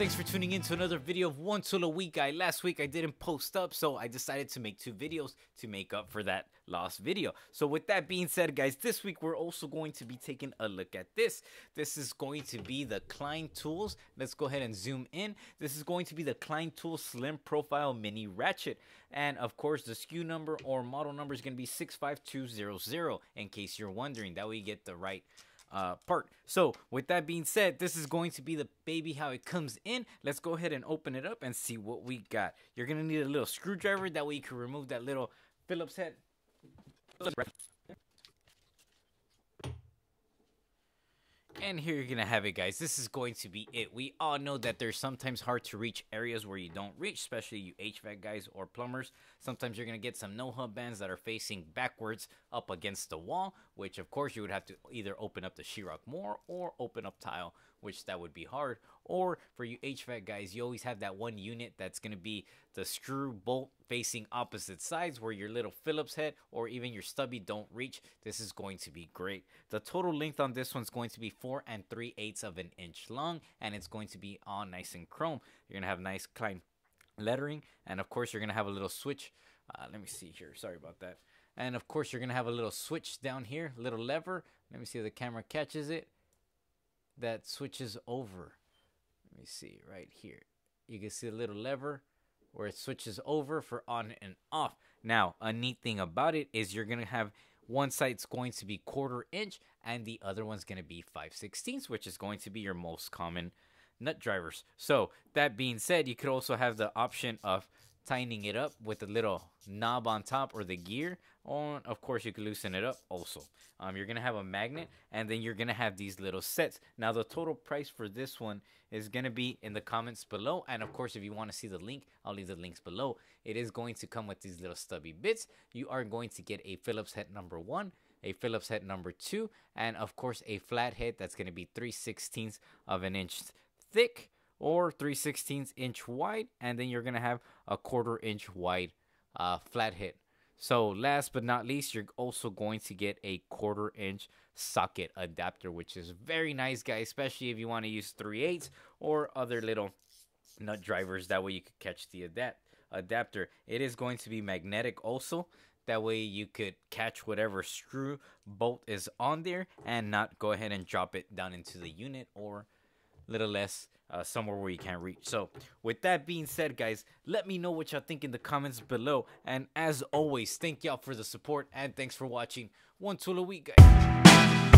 thanks for tuning in to another video of One Tool a Week. Last week I didn't post up, so I decided to make two videos to make up for that last video. So with that being said, guys, this week we're also going to be taking a look at this. This is going to be the Klein Tools. Let's go ahead and zoom in. This is going to be the Klein Tools Slim Profile Mini Ratchet. And of course, the SKU number or model number is going to be 65200, in case you're wondering. That way you get the right part. So with that being said, this is going to be the baby how it comes in. Let's go ahead and open it up and see what we got. You're gonna need a little screwdriver, that way you can remove that little Phillips head. And here you're gonna have it, guys. This is going to be it. We all know that there's sometimes hard to reach areas where you don't reach, especially you HVAC guys or plumbers. Sometimes you're gonna get some no-hub bands that are facing backwards up against the wall, which of course you would have to either open up the sheetrock more or open up tile, which that would be hard. Or for you HVAC guys, you always have that one unit that's gonna be the screw bolt facing opposite sides where your little Phillips head or even your stubby don't reach. This is going to be great. The total length on this one's going to be 4 3/8 of an inch long, and it's going to be all nice and chrome. You're gonna have nice Klein lettering, and of course you're gonna have a little switch. Let me see here, sorry about that. And of course you're gonna have a little switch down here, little lever. Let me see if the camera catches it. That switches over. Let me see right here. You can see a little lever where it switches over for on and off. Now, a neat thing about it is you're gonna have one side's going to be 1/4 inch and the other one's gonna be 5/16, which is going to be your most common nut drivers. So that being said, you could also have the option of tightening it up with a little knob on top or the gear on. Of course, you can loosen it up also. You're gonna have a magnet, and then you're gonna have these little sets. Now, the total price for this one is gonna be in the comments below, and of course, if you want to see the link, I'll leave the links below. It is going to come with these little stubby bits. You are going to get a Phillips head number 1, a Phillips head number 2, and of course, a flat head that's gonna be 3/16 of an inch thick or 3/16 inch wide, and then you're gonna have a 1/4 inch wide flat head. So last but not least, you're also going to get a 1/4 inch socket adapter, which is very nice, guys, especially if you want to use 3/8 or other little nut drivers. That way you could catch the adapter. It is going to be magnetic also. That way you could catch whatever screw bolt is on there and not go ahead and drop it down into the unit or little less somewhere where you can't reach. So with that being said, guys, let me know what y'all think in the comments below, and as always, thank y'all for the support and thanks for watching One Tool a Week, guys.